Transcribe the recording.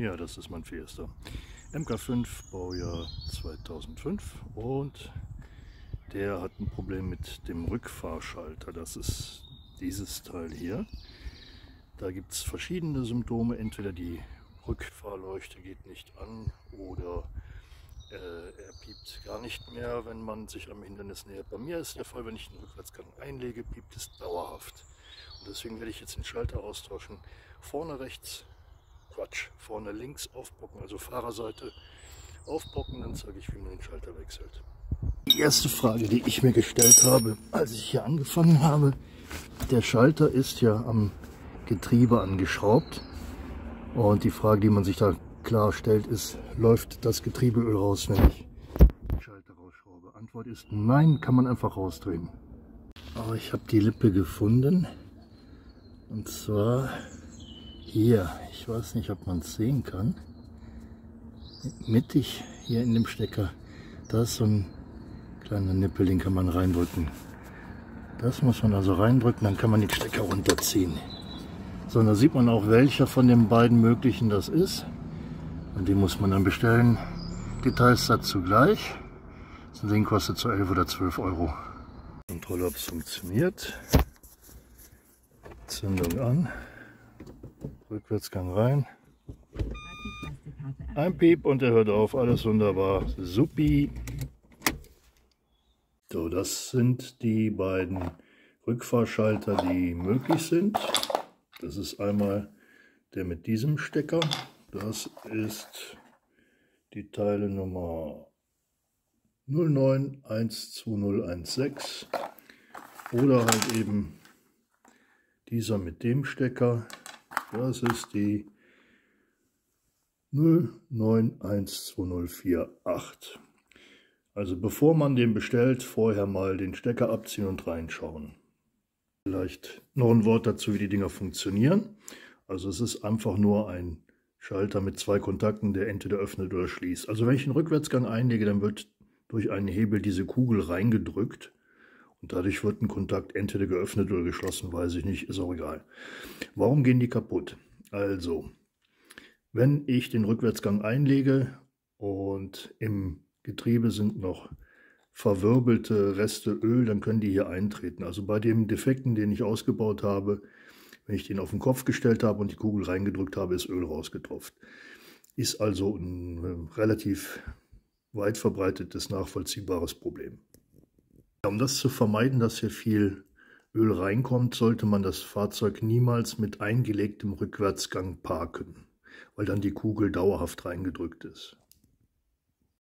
Ja, das ist mein Fiesta Mk5, Baujahr 2005, und der hat ein Problem mit dem Rückfahrschalter. Das ist dieses Teil hier. Da gibt es verschiedene Symptome, entweder die Rückfahrleuchte geht nicht an oder er piept gar nicht mehr, wenn man sich am Hindernis nähert. Bei mir ist der Fall, wenn ich den Rückwärtsgang einlege, piept es dauerhaft. Und deswegen werde ich jetzt den Schalter austauschen. Vorne rechts, Quatsch, vorne links aufbocken, also Fahrerseite aufbocken, dann zeige ich, wie man den Schalter wechselt. Die erste Frage, die ich mir gestellt habe, als ich hier angefangen habe: Der Schalter ist ja am Getriebe angeschraubt, und die Frage, die man sich da klar stellt, ist: Läuft das Getriebeöl raus, wenn ich den Schalter rausschraube? Antwort ist nein, kann man einfach rausdrehen. Aber ich habe die Lippe gefunden, und zwar hier, ich weiß nicht, ob man es sehen kann, mittig hier in dem Stecker, da ist so ein kleiner Nippel, den kann man reindrücken. Das muss man also reindrücken, dann kann man den Stecker runterziehen. So, und da sieht man auch, welcher von den beiden möglichen das ist, und den muss man dann bestellen. Details dazu gleich. Das Ding kostet so 11 oder 12 Euro. Kontrolle, ob es funktioniert. Zündung an. Rückwärtsgang rein. Ein Piep und er hört auf. Alles wunderbar. Supi. So, das sind die beiden Rückfahrschalter, die möglich sind. Das ist einmal der mit diesem Stecker. Das ist die Teile Nummer 09-12016. Oder halt eben dieser mit dem Stecker. Das ist die 09-12048. Also bevor man den bestellt, vorher mal den Stecker abziehen und reinschauen. Vielleicht noch ein Wort dazu, wie die Dinger funktionieren. Also es ist einfach nur ein Schalter mit zwei Kontakten, der entweder öffnet oder schließt. Also wenn ich einen Rückwärtsgang einlege, dann wird durch einen Hebel diese Kugel reingedrückt. Und dadurch wird ein Kontakt entweder geöffnet oder geschlossen, weiß ich nicht, ist auch egal. Warum gehen die kaputt? Also, wenn ich den Rückwärtsgang einlege und im Getriebe sind noch verwirbelte Reste Öl, dann können die hier eintreten. Also bei dem Defekten, den ich ausgebaut habe, wenn ich den auf den Kopf gestellt habe und die Kugel reingedrückt habe, ist Öl rausgetropft. Ist also ein relativ weit verbreitetes, nachvollziehbares Problem. Um das zu vermeiden, dass hier viel Öl reinkommt, sollte man das Fahrzeug niemals mit eingelegtem Rückwärtsgang parken, weil dann die Kugel dauerhaft reingedrückt ist.